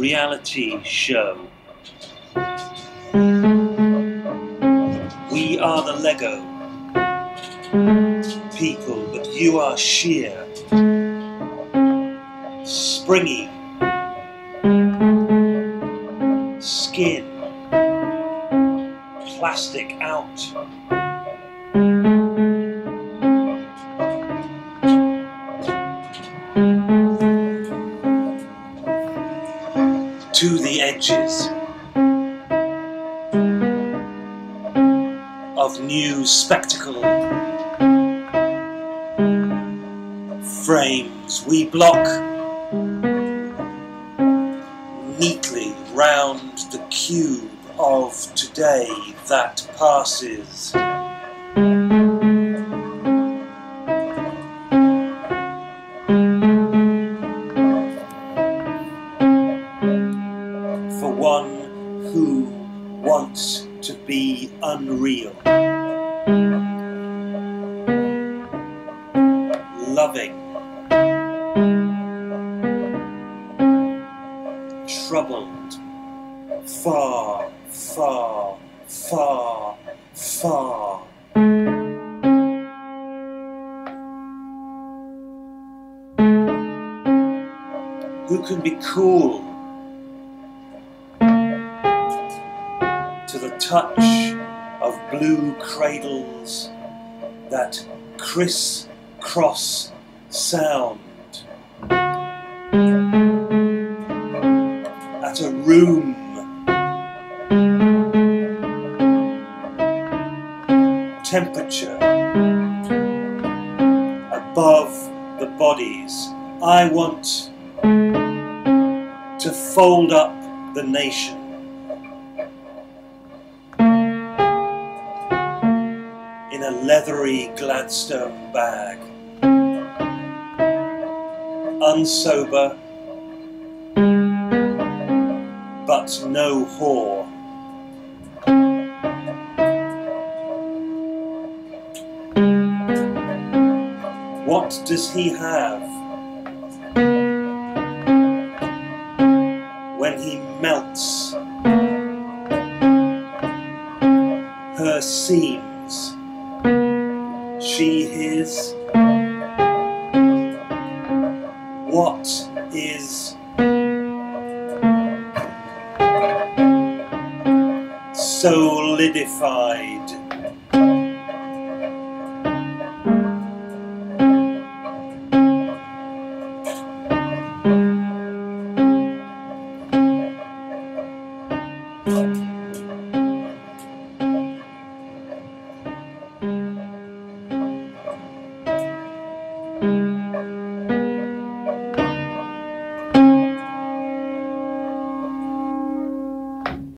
reality show. We are the Lego people, but you are sheer, springy, skin, plastic out. To the edges of new spectacle frames, we block neatly round the cube of today that passes. One who wants to be unreal, loving, troubled, far, far, far, far. Who can be cool to the touch of blue cradles that criss-cross sound at a room temperature above the bodies. I want to fold up the nation. In a leathery Gladstone bag, unsober, but no whore. What does he have when he melts her seams? She, his, what is solidified?